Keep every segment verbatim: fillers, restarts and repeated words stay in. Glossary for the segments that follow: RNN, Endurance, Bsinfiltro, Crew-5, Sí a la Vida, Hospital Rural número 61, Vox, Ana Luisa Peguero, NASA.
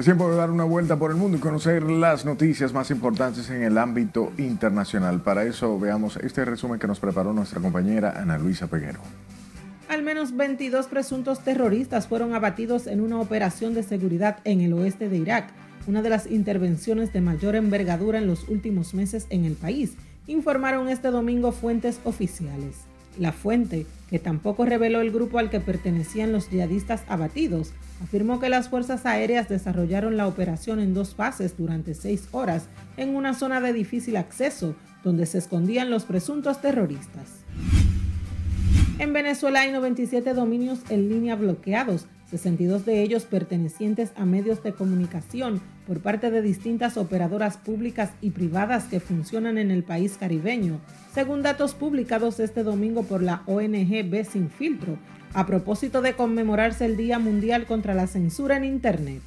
Es tiempo de dar una vuelta por el mundo y conocer las noticias más importantes en el ámbito internacional. Para eso veamos este resumen que nos preparó nuestra compañera Ana Luisa Peguero. Al menos veintidós presuntos terroristas fueron abatidos en una operación de seguridad en el oeste de Irak, una de las intervenciones de mayor envergadura en los últimos meses en el país, informaron este domingo fuentes oficiales. La fuente, que tampoco reveló el grupo al que pertenecían los yihadistas abatidos, afirmó que las fuerzas aéreas desarrollaron la operación en dos fases durante seis horas en una zona de difícil acceso donde se escondían los presuntos terroristas. En Venezuela hay noventa y siete dominios en línea bloqueados, sesenta y dos de ellos pertenecientes a medios de comunicación por parte de distintas operadoras públicas y privadas que funcionan en el país caribeño, según datos publicados este domingo por la O N G Bsinfiltro, a propósito de conmemorarse el Día Mundial contra la Censura en Internet.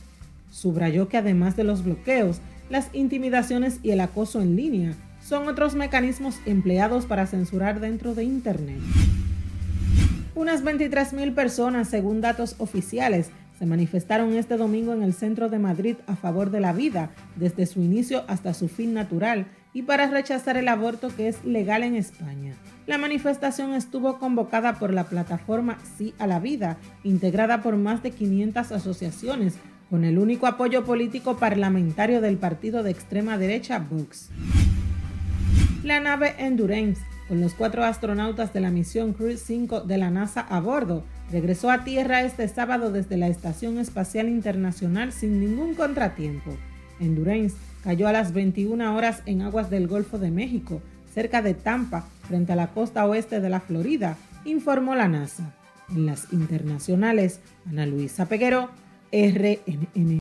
Subrayó que además de los bloqueos, las intimidaciones y el acoso en línea son otros mecanismos empleados para censurar dentro de Internet. Unas veintitrés mil personas, según datos oficiales, se manifestaron este domingo en el centro de Madrid a favor de la vida, desde su inicio hasta su fin natural, y para rechazar el aborto que es legal en España. La manifestación estuvo convocada por la plataforma Sí a la Vida, integrada por más de quinientas asociaciones, con el único apoyo político parlamentario del partido de extrema derecha Vox. La nave Endurance, con los cuatro astronautas de la misión Crew cinco de la NASA a bordo, regresó a Tierra este sábado desde la Estación Espacial Internacional sin ningún contratiempo. Endurance cayó a las veintiuna horas en aguas del Golfo de México, cerca de Tampa, frente a la costa oeste de la Florida, informó la NASA. En las internacionales, Ana Luisa Peguero, R N N.